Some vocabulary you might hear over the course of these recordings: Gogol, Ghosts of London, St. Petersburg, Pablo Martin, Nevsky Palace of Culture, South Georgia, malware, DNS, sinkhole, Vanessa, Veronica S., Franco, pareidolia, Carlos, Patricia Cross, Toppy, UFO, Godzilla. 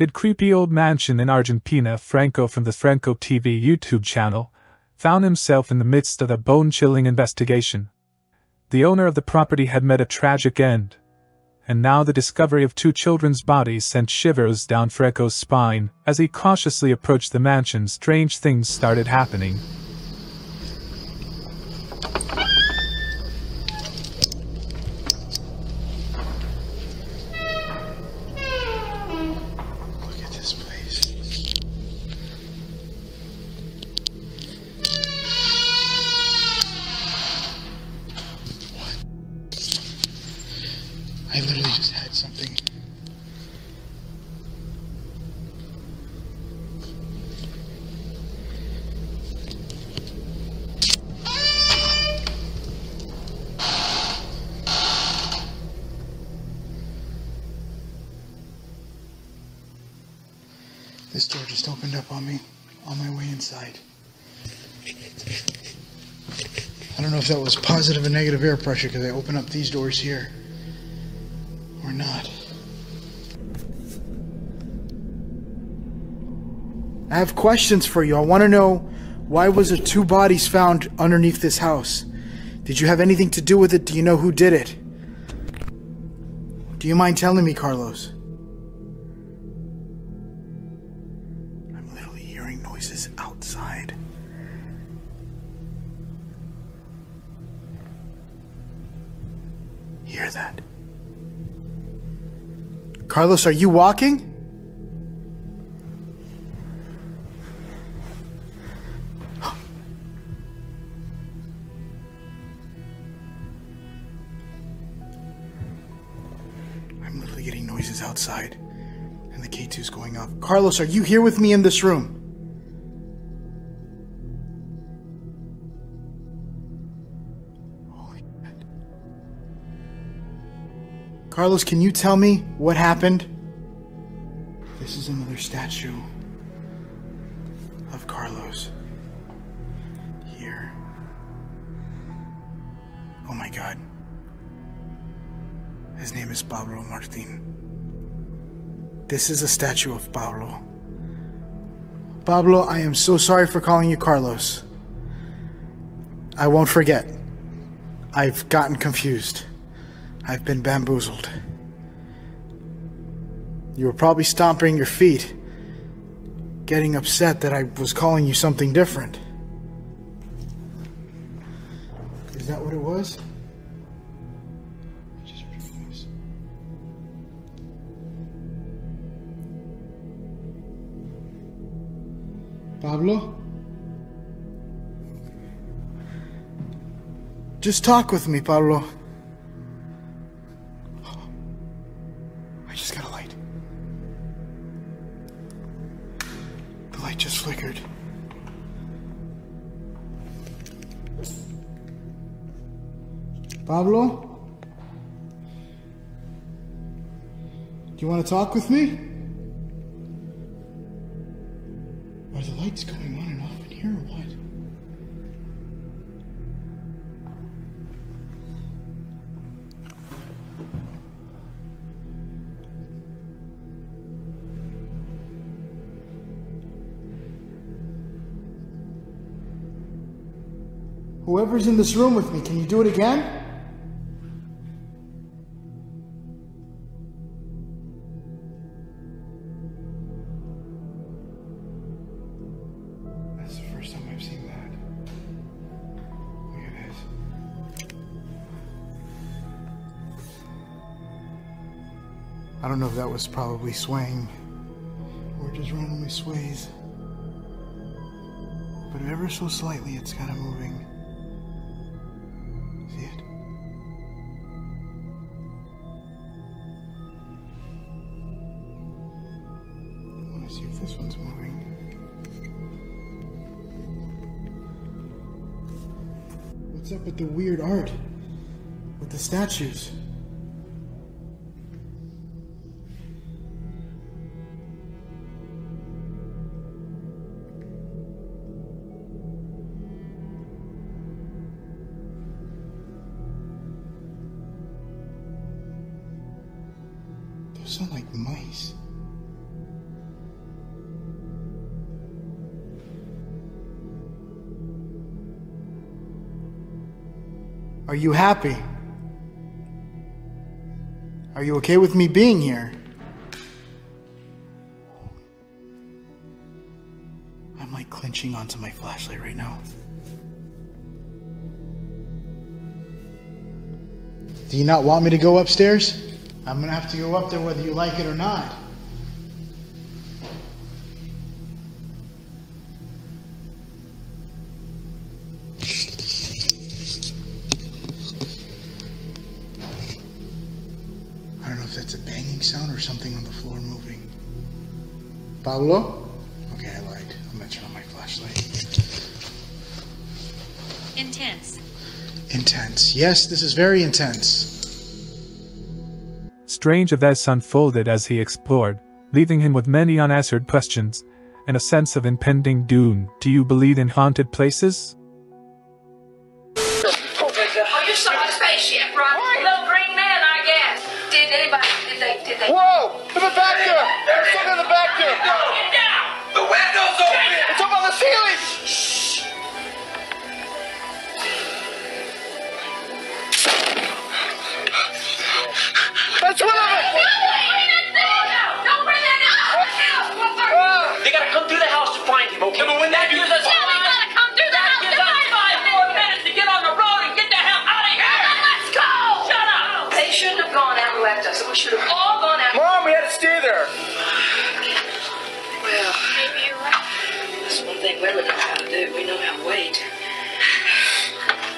His creepy old mansion in Argentina. Franco from the Franco TV YouTube channel found himself in the midst of a bone-chilling investigation. The owner of the property had met a tragic end, and now the discovery of two children's bodies sent shivers down Franco's spine. As he cautiously approached the mansion, strange things started happening. This door just opened up on me, on my way inside. I don't know if that was positive and negative air pressure, because I open up these doors here, or not. I have questions for you. I want to know, why was there two bodies found underneath this house? Did you have anything to do with it? Do you know who did it? Do you mind telling me, Carlos? Outside. Hear that? Carlos, are you walking? I'm literally getting noises outside, and the K2's going off. Carlos, are you here with me in this room? Carlos, can you tell me what happened? This is another statue of Carlos. Here. Oh my God. His name is Pablo Martin. This is a statue of Pablo. Pablo, I am so sorry for calling you Carlos. I won't forget. I've gotten confused. I've been bamboozled. You were probably stomping your feet, getting upset that I was calling you something different. Is that what it was? I just heard a voice. Pablo? Just talk with me, Pablo. Pablo? Do you want to talk with me? Are the lights going on and off in here or what? Whoever's in this room with me, can you do it again? I don't know if that was probably swaying, or it just randomly sways, but ever so slightly it's kind of moving. See it? I want to see if this one's moving. What's up with the weird art? With the statues? Sound like mice. Are you happy? Are you okay with me being here? I'm like clenching onto my flashlight right now. Do you not want me to go upstairs? I'm gonna have to go up there whether you like it or not. I don't know if that's a banging sound or something on the floor moving. Pablo? Okay, I lied. I'm gonna turn on my flashlight. Intense. Intense. Yes, this is very intense. Strange events unfolded as he explored, leaving him with many unanswered questions, and a sense of impending doom. Do you believe in haunted places? Oh, you saw the spaceship, right? What? Little green man, I guess. Did anybody, did they? Whoa! To the back there! There's something in the back there! No! Get down! The window's open! It's up on the ceiling! Shh! That's one of them! Don't bring that up! They gotta come through the house to find him, okay? But when that gives us time, we gotta come through the house to find him! 5 more minutes to get on the road and get the hell out of here! Let's go! Shut up! They shouldn't have gone out and left us. We should have all gone out. Mom, we had to stay there. Well, maybe you're right. That's one thing women know how to do. We know how to wait.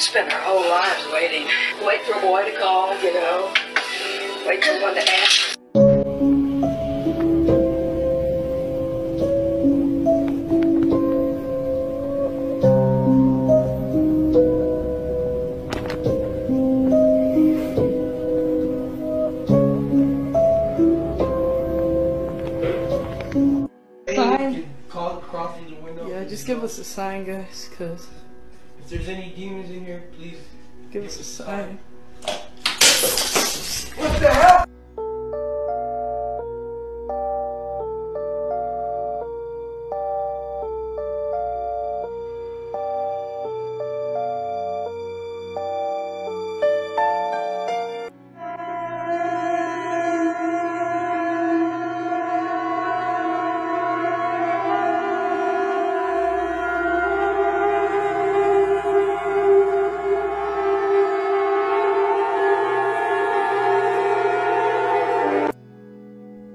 Spend our whole lives waiting. Wait for a boy to call, you know. Wait till one to ask. Yeah, just give us a sign, guys, because if there's any demons in here, please give us a sign. What the hell?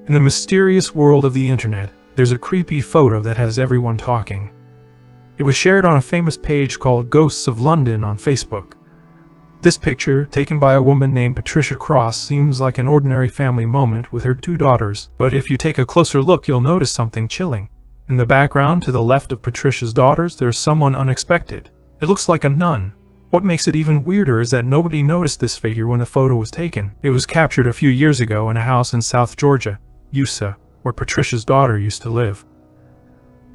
In the mysterious world of the internet, there's a creepy photo that has everyone talking. It was shared on a famous page called Ghosts of London on Facebook. This picture, taken by a woman named Patricia Cross, seems like an ordinary family moment with her 2 daughters, but if you take a closer look you'll notice something chilling. In the background to the left of Patricia's daughters there's someone unexpected. It looks like a nun. What makes it even weirder is that nobody noticed this figure when the photo was taken. It was captured a few years ago in a house in South Georgia, USA, where Patricia's daughter used to live.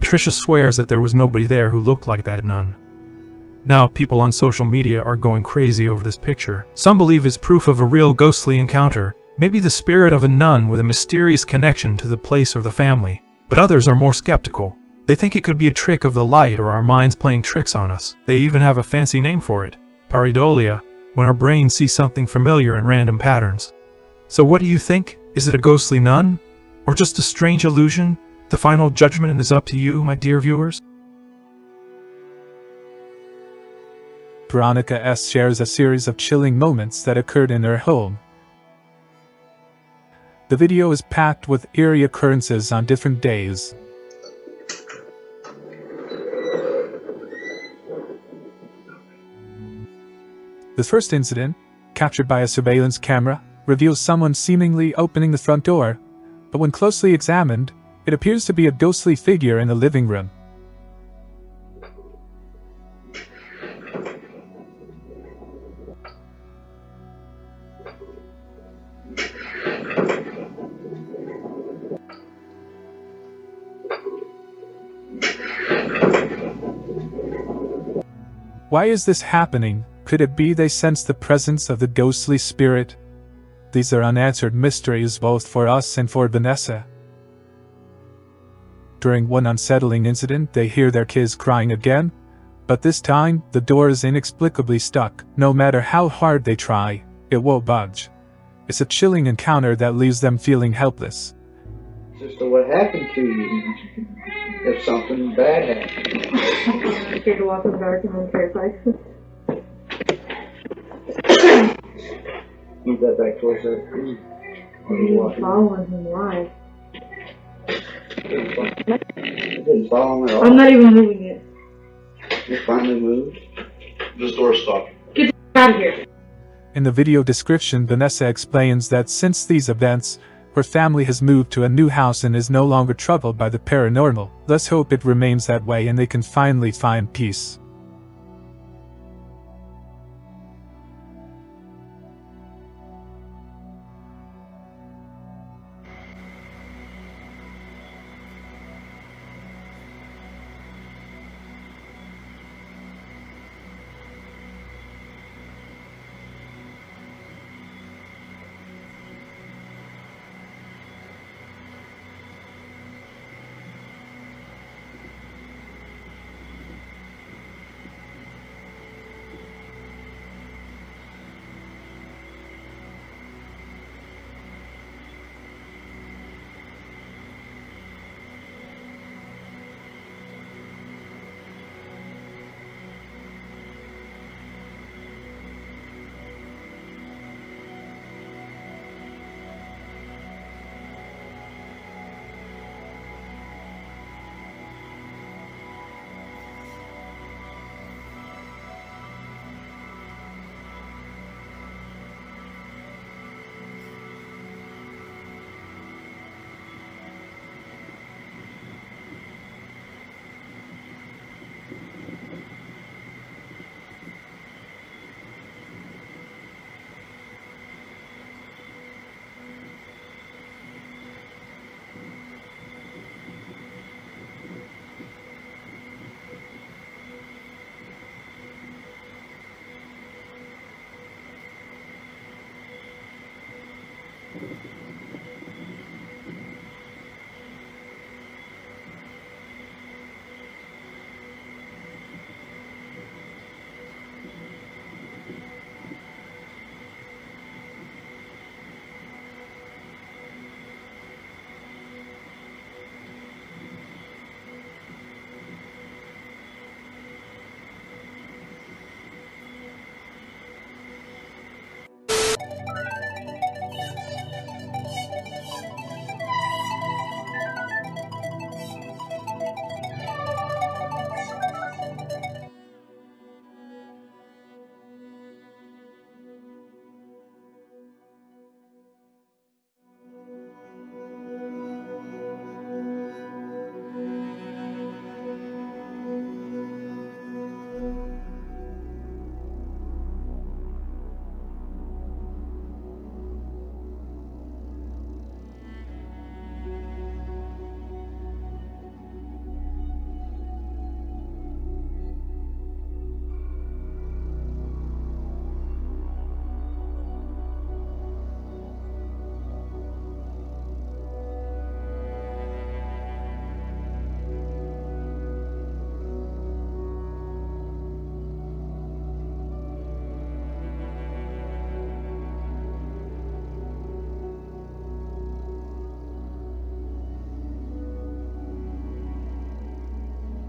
Patricia swears that there was nobody there who looked like that nun. Now people on social media are going crazy over this picture. Some believe it's proof of a real ghostly encounter, maybe the spirit of a nun with a mysterious connection to the place or the family, but others are more skeptical. They think it could be a trick of the light or our minds playing tricks on us. They even have a fancy name for it, pareidolia, when our brains see something familiar in random patterns. So what do you think? Is it a ghostly nun? Or just a strange illusion? The final judgment is up to you, my dear viewers. Veronica S. shares a series of chilling moments that occurred in their home. The video is packed with eerie occurrences on different days. The first incident, captured by a surveillance camera, reveals someone seemingly opening the front door, but when closely examined, it appears to be a ghostly figure in the living room. Why is this happening? Could it be they sense the presence of the ghostly spirit? These are unanswered mysteries both for us and for Vanessa. During one unsettling incident, they hear their kids crying again, But this time, the door is inexplicably stuck. No matter how hard they try, it won't budge. It's a chilling encounter that leaves them feeling helpless. So what happened to you if something bad happened? I scared to walk in the dark and then terrified. Move that back towards that tree. He was following him live. Didn't follow him at all. I'm not even moving it. You finally moved? This door's stuck. Get the out of here. In the video description, Vanessa explains that since these events, her family has moved to a new house and is no longer troubled by the paranormal. Let's hope it remains that way and they can finally find peace.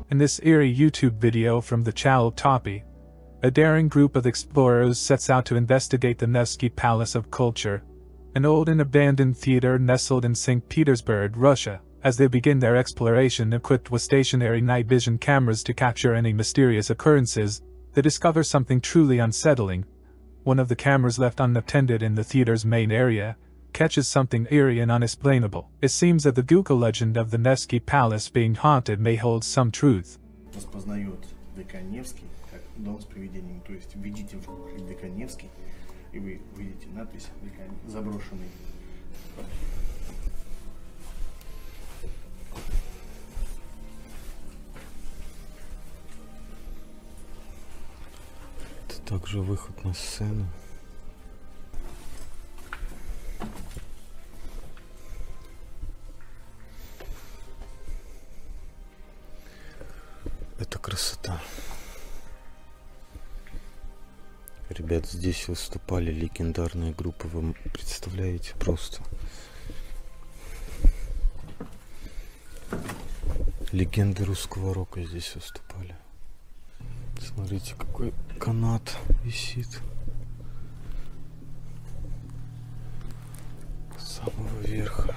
In this eerie YouTube video from the channel Toppy, a daring group of explorers sets out to investigate the Nevsky Palace of Culture, an old and abandoned theater nestled in St. Petersburg, Russia. As they begin their exploration equipped with stationary night vision cameras to capture any mysterious occurrences, they discover something truly unsettling. One of the cameras left unattended in the theater's main area catches something eerie and unexplainable. It seems that the Gogol legend of the Nevsky Palace being haunted may hold some truth. Это также выход на сцену. Это красота. Ребят, здесь выступали легендарные группы, вы представляете, просто легенды русского рока здесь выступали. Смотрите, какой канат висит с самого верха.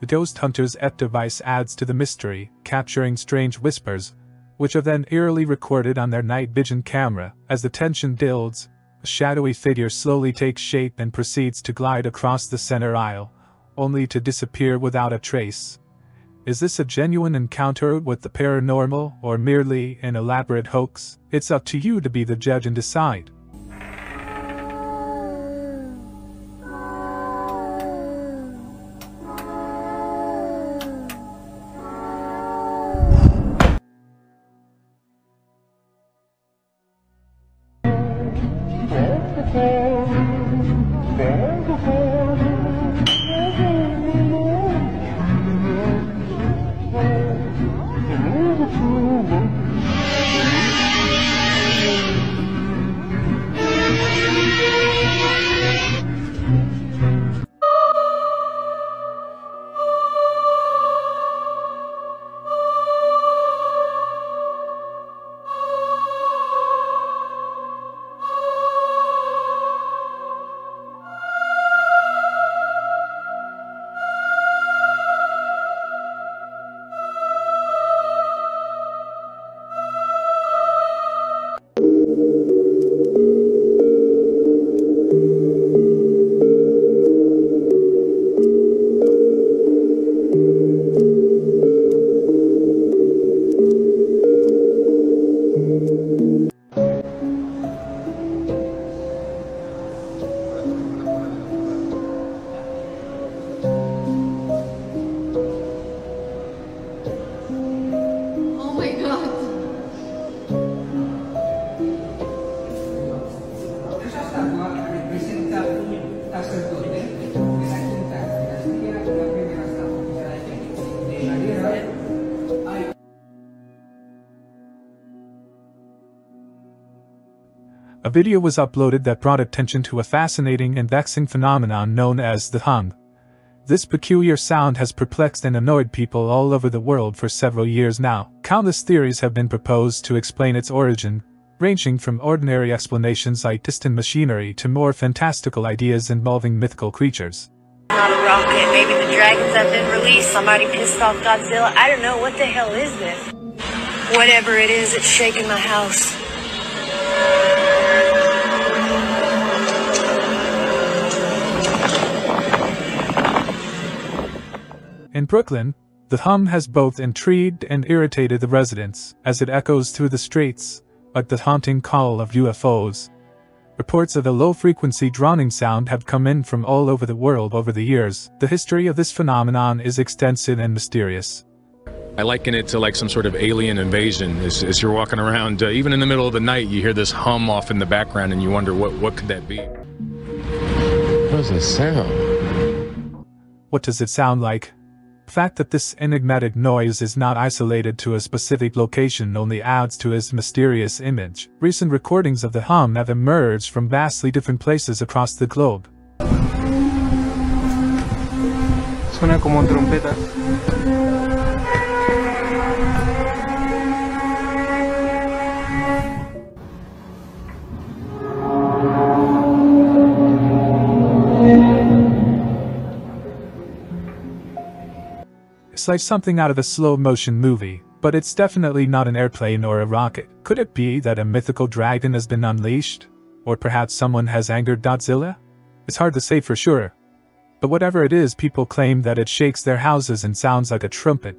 The ghost hunter's device adds to the mystery, capturing strange whispers, which are then eerily recorded on their night vision camera. As the tension builds, a shadowy figure slowly takes shape and proceeds to glide across the center aisle, only to disappear without a trace. Is this a genuine encounter with the paranormal or merely an elaborate hoax? It's up to you to be the judge and decide. A video was uploaded that brought attention to a fascinating and vexing phenomenon known as the hum. This peculiar sound has perplexed and annoyed people all over the world for several years now. Countless theories have been proposed to explain its origin, ranging from ordinary explanations like distant machinery to more fantastical ideas involving mythical creatures. Not a rocket, maybe the dragons have been released, somebody pissed off Godzilla, I don't know, what the hell is this? Whatever it is, it's shaking my house. In Brooklyn, the hum has both intrigued and irritated the residents, as it echoes through the streets, like the haunting call of UFOs. Reports of the low-frequency droning sound have come in from all over the world over the years. The history of this phenomenon is extensive and mysterious. I liken it to like some sort of alien invasion. As you're walking around, even in the middle of the night, you hear this hum off in the background and you wonder what could that be? What does it sound? What does it sound like? The fact that this enigmatic noise is not isolated to a specific location only adds to its mysterious image. Recent recordings of the hum have emerged from vastly different places across the globe. Suena como un trompeta. looks like something out of a slow-motion movie, but it's definitely not an airplane or a rocket. Could it be that a mythical dragon has been unleashed? Or perhaps someone has angered Godzilla? It's hard to say for sure. But whatever it is, people claim that it shakes their houses and sounds like a trumpet.